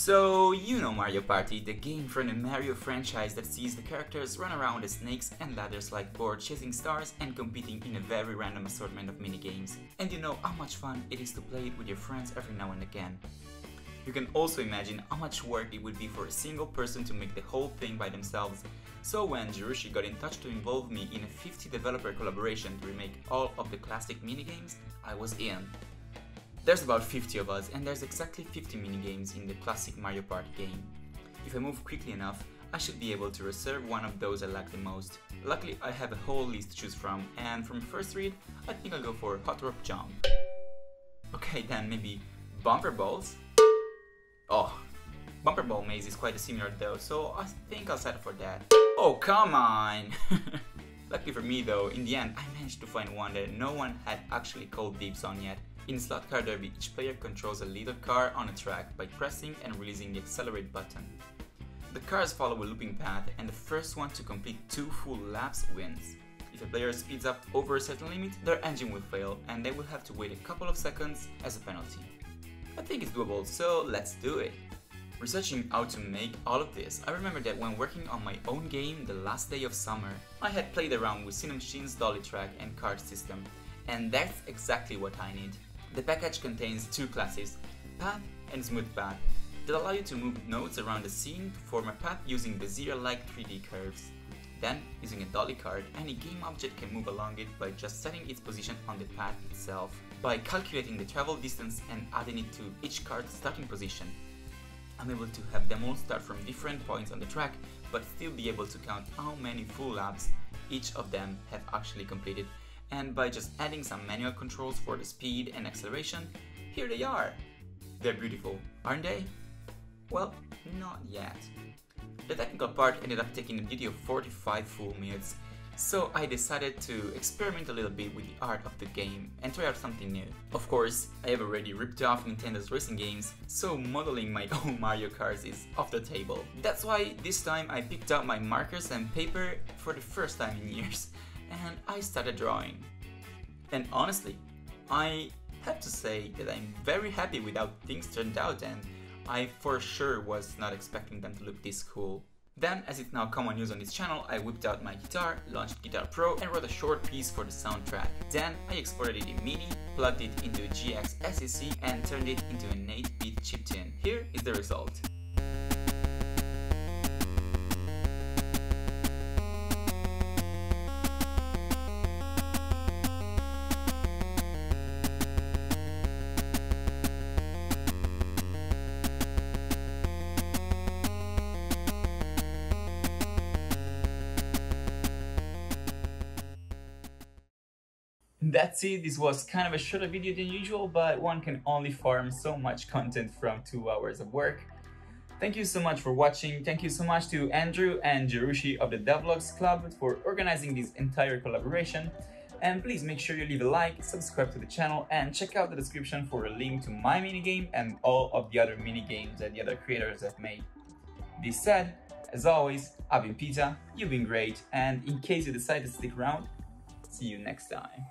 So, you know Mario Party, the game from the Mario franchise that sees the characters run around as snakes and ladders-like board chasing stars and competing in a very random assortment of minigames. And you know how much fun it is to play it with your friends every now and again. You can also imagine how much work it would be for a single person to make the whole thing by themselves. So when Jerushi got in touch to involve me in a 50 developer collaboration to remake all of the classic minigames, I was in. There's about 50 of us, and there's exactly 50 minigames in the classic Mario Party game. If I move quickly enough, I should be able to reserve one of those I like the most. Luckily, I have a whole list to choose from, and from first read, I think I'll go for Hot Rock Jump. Okay then, maybe Bumper Balls? Oh, Bumper Ball Maze is quite similar though, so I think I'll settle for that. Oh, come on! Luckily for me though, in the end, I managed to find one that no one had actually called dibs on yet. In Slot Car Derby, each player controls a little car on a track by pressing and releasing the accelerate button. The cars follow a looping path, and the first one to complete 2 full laps wins. If a player speeds up over a certain limit, their engine will fail, and they will have to wait a couple of seconds as a penalty. I think it's doable, so let's do it! Researching how to make all of this, I remember that when working on my own game, The Last Day of Summer, I had played around with Cinemachin's dolly track and kart system, and that's exactly what I need. The package contains 2 classes, Path and Smooth Path, that allow you to move nodes around the scene to form a path using Bezier-like 3D curves. Then, using a dolly card, any game object can move along it by just setting its position on the path itself, by calculating the travel distance and adding it to each card's starting position. I'm able to have them all start from different points on the track, but still be able to count how many full laps each of them have actually completed. And by just adding some manual controls for the speed and acceleration, here they are! They're beautiful, aren't they? Well, not yet. The technical part ended up taking the beauty of 45 full minutes, so I decided to experiment a little bit with the art of the game and try out something new. Of course, I have already ripped off Nintendo's racing games, so modeling my own Mario Karts is off the table. That's why this time I picked up my markers and paper for the first time in years, and I started drawing. And honestly, I have to say that I'm very happy with how things turned out, and I for sure was not expecting them to look this cool. Then, as it's now common news on this channel, I whipped out my guitar, launched Guitar Pro, and wrote a short piece for the soundtrack. Then, I exported it in MIDI, plugged it into GX-SCC, and turned it into an 8-bit chiptune. Here is the result. That's it, this was kind of a shorter video than usual, but one can only farm so much content from 2 hours of work. Thank you so much for watching, thank you so much to Andrew and Jerushi of the Devlogs Club for organizing this entire collaboration, and please make sure you leave a like, subscribe to the channel, and check out the description for a link to my minigame and all of the other minigames that the other creators have made. This said, as always, I've been Pita, you've been great, and in case you decide to stick around, see you next time.